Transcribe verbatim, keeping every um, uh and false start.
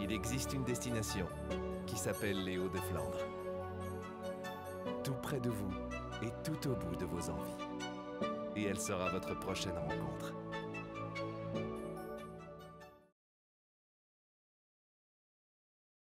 il existe une destination qui s'appelle les Hauts de Flandre. Tout près de vous et tout au bout de vos envies. Et elle sera votre prochaine rencontre.